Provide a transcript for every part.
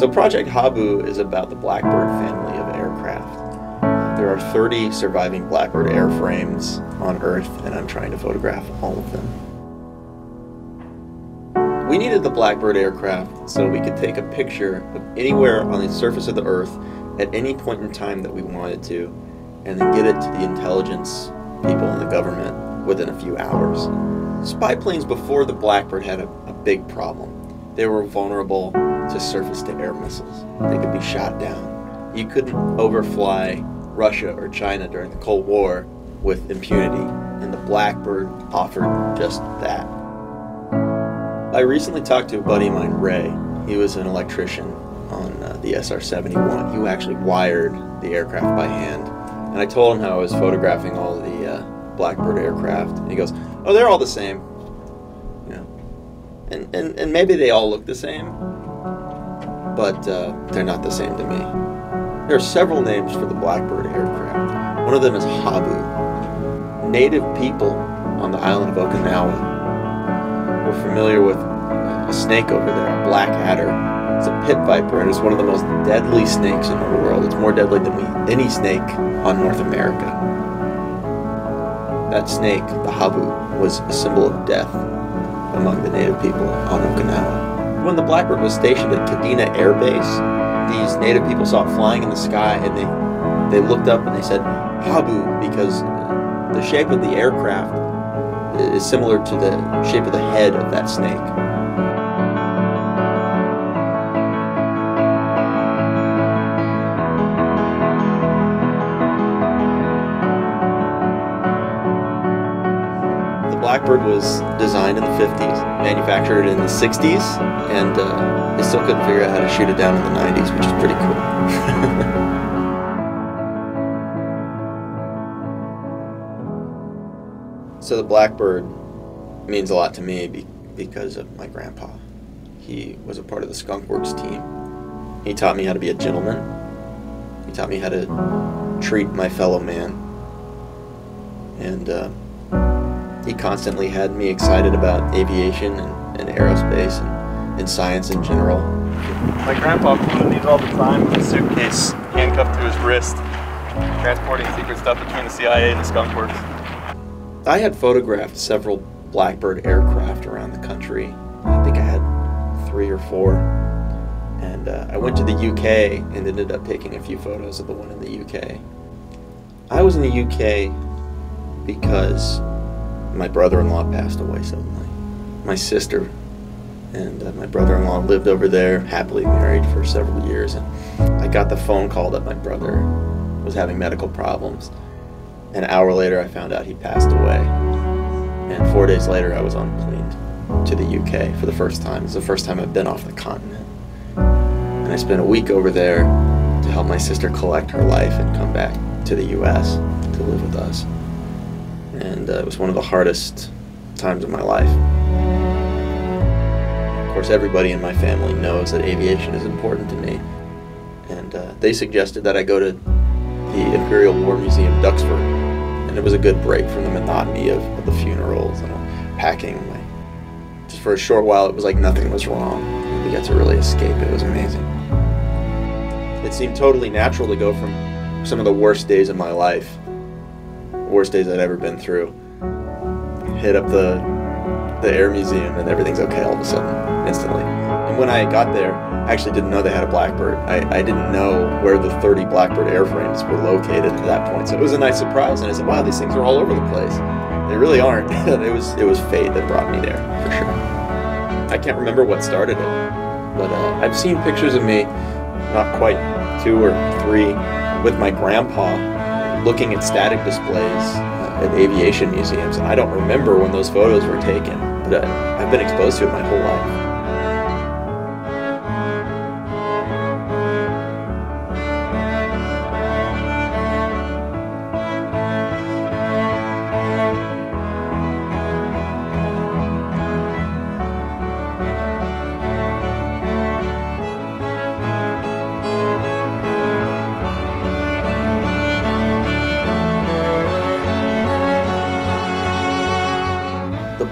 So Project Habu is about the Blackbird family of aircraft. There are 30 surviving Blackbird airframes on Earth, and I'm trying to photograph all of them. We needed the Blackbird aircraft so we could take a picture of anywhere on the surface of the Earth at any point in time that we wanted to, and then get it to the intelligence people in the government within a few hours. Spy planes before the Blackbird had a big problem. They were vulnerable to surface-to-air missiles. They could be shot down. You couldn't overfly Russia or China during the Cold War with impunity, and the Blackbird offered just that. I recently talked to a buddy of mine, Ray. He was an electrician on the SR-71. He actually wired the aircraft by hand, and I told him how I was photographing all the Blackbird aircraft, and he goes, "Oh, they're all the same, you know, and maybe they all look the same, but they're not the same to me." There are several names for the Blackbird aircraft. One of them is Habu. Native people on the island of Okinawa were familiar with a snake over there, a black adder. It's a pit viper, and it's one of the most deadly snakes in the world. It's more deadly than any snake on North America. That snake, the Habu, was a symbol of death among the native people on Okinawa. When the Blackbird was stationed at Kadena Air Base, these native people saw it flying in the sky, and they looked up and they said, "Habu," because the shape of the aircraft is similar to the shape of the head of that snake. Blackbird was designed in the 50s, manufactured in the 60s, and they still couldn't figure out how to shoot it down in the 90s, which is pretty cool. So the Blackbird means a lot to me because of my grandpa. He was a part of the Skunk Works team. He taught me how to be a gentleman. He taught me how to treat my fellow man. And he constantly had me excited about aviation and aerospace and science in general. My grandpa flew these all the time with a suitcase handcuffed to his wrist, transporting secret stuff between the CIA and the Skunk Works. I had photographed several Blackbird aircraft around the country. I think I had 3 or 4. And I went to the UK and ended up taking a few photos of the one in the UK. I was in the UK because my brother-in-law passed away suddenly. My sister and my brother-in-law lived over there, happily married for several years, and I got the phone call that my brother was having medical problems. An hour later, I found out he passed away, and 4 days later, I was on a plane to the UK for the first time. It's the first time I've been off the continent, and I spent a week over there to help my sister collect her life and come back to the US to live with us. And it was one of the hardest times of my life. Of course, everybody in my family knows that aviation is important to me, and they suggested that I go to the Imperial War Museum, Duxford, and it was a good break from the monotony of the funerals and packing. Just for a short while, it was like nothing was wrong. We got to really escape. It was amazing. It seemed totally natural to go from some of the worst days of my life, worst days I'd ever been through, hit up the air museum and everything's okay all of a sudden, instantly. And when I got there, I actually didn't know they had a Blackbird. I didn't know where the 30 Blackbird airframes were located at that point, so it was a nice surprise, and I said, wow, these things are all over the place. They really aren't. It was fate that brought me there, for sure. I can't remember what started it, but I've seen pictures of me, not quite 2 or 3, with my grandpa looking at static displays at aviation museums, and I don't remember when those photos were taken, but I've been exposed to it my whole life.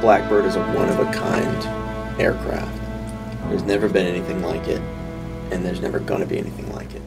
Blackbird is a one-of-a-kind aircraft. There's never been anything like it. and there's never going to be anything like it.